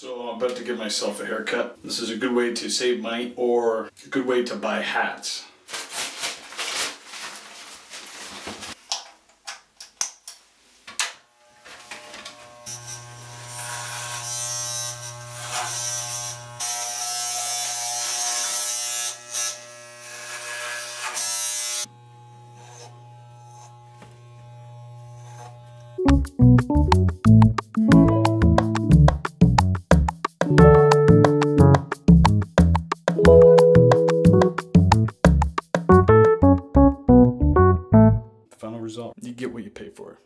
So I'm about to give myself a haircut. This is a good way to save money or a good way to buy hats. Final result, you get what you pay for.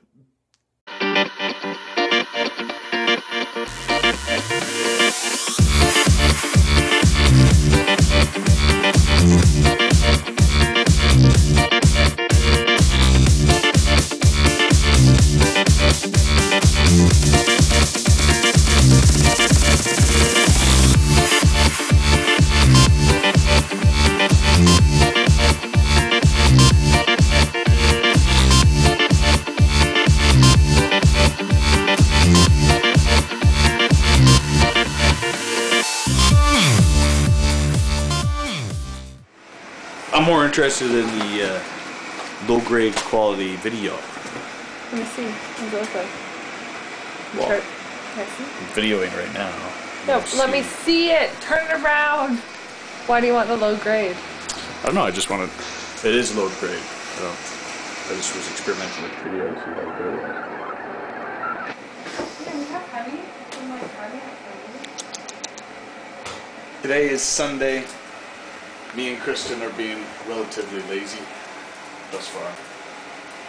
I'm more interested in the low-grade quality video. Let me see. What does it look like? Well, I'm videoing right now. No, let me see it. Turn it around. Why do you want the low-grade? I don't know. I just want to... It is low-grade. So I just was experimenting with video to see how good it was. Today is Sunday. Me and Kristen are being relatively lazy thus far.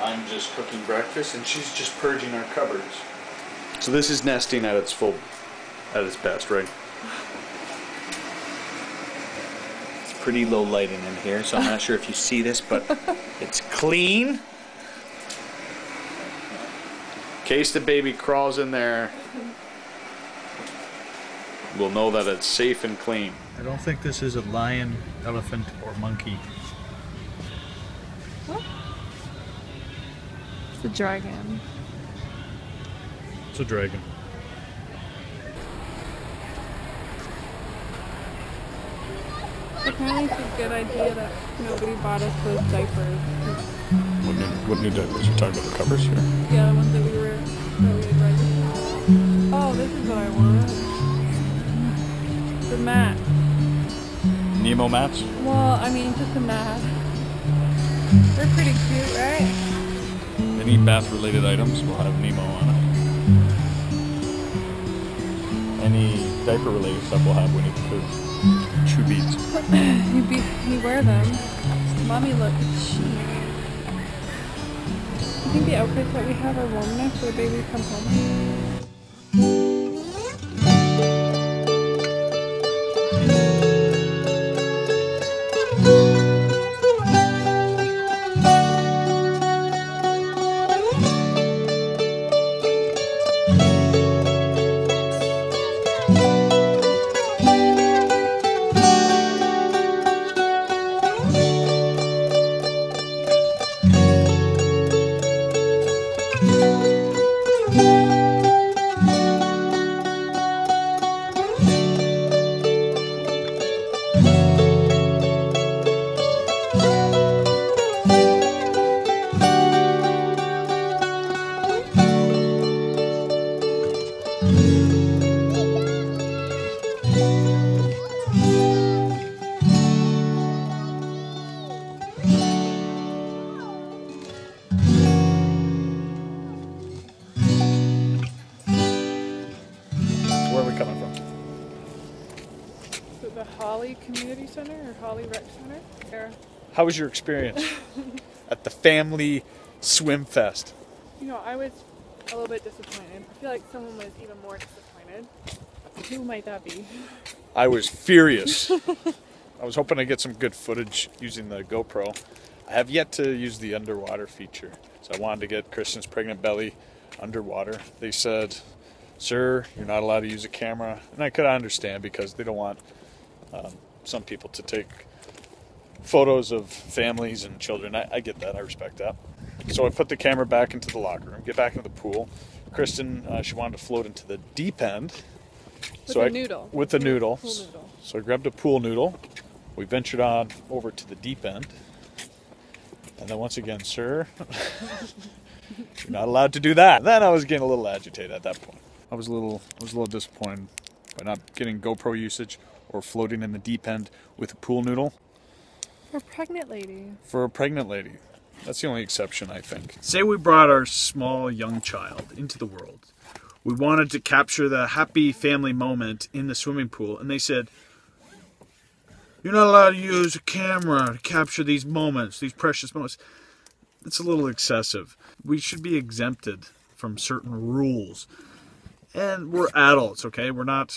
I'm just cooking breakfast and she's just purging our cupboards. So this is nesting at its full, at its best, right? It's pretty low lighting in here, so I'm not sure if you see this, but it's clean. In case the baby crawls in there, we'll know that it's safe and clean. I don't think this is a lion, elephant, or monkey. What? It's a dragon. It's a dragon. Apparently it's a good idea that nobody bought us those diapers. What new diapers? You're talking about the covers here? Yeah, the ones that we were... Oh, this is what I wanted. The mat. Nemo mats? Well, I mean, just a mat. They're pretty cute, right? Any bath-related items will have Nemo on it. Any diaper-related stuff will have Winnie the Pooh. Chew beads. You wear them. Mommy, look, it's cheap. I think the outfits that we have are warm enough for the baby to come home. The Holly Community Center or Holly Rec Center. There. How was your experience at the Family Swim Fest? You know, I was a little bit disappointed. I feel like someone was even more disappointed. Who might that be? I was furious. I was hoping to get some good footage using the GoPro. I have yet to use the underwater feature. So I wanted to get Kristen's pregnant belly underwater. They said, "Sir, you're not allowed to use a camera." And I could understand because they don't want some people to take photos of families and children. I get that. I respect that. So I put the camera back into the locker room, get back into the pool. Kristen, she wanted to float into the deep end. With a noodle. With a noodle. So I grabbed a pool noodle. We ventured on over to the deep end. And then once again, sir, you're not allowed to do that. And then I was getting a little agitated at that point. I was a little disappointed by not getting GoPro usage or floating in the deep end with a pool noodle. For a pregnant lady. For a pregnant lady. That's the only exception, I think. Say we brought our small young child into the world. We wanted to capture the happy family moment in the swimming pool, and they said, "You're not allowed to use a camera to capture these moments, these precious moments." It's a little excessive. We should be exempted from certain rules. And we're adults, okay? We're not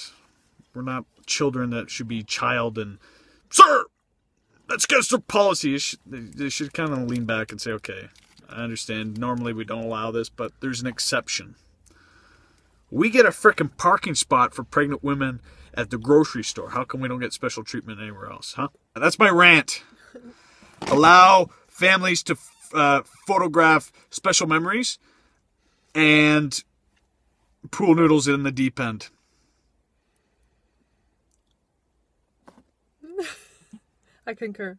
children that should be child and, "Sir, that's against their policy." They should kind of lean back and say, "Okay, I understand. Normally we don't allow this, but there's an exception." We get a frickin' parking spot for pregnant women at the grocery store. How come we don't get special treatment anywhere else, huh? That's my rant. Allow families to photograph special memories and pool noodles in the deep end. I concur.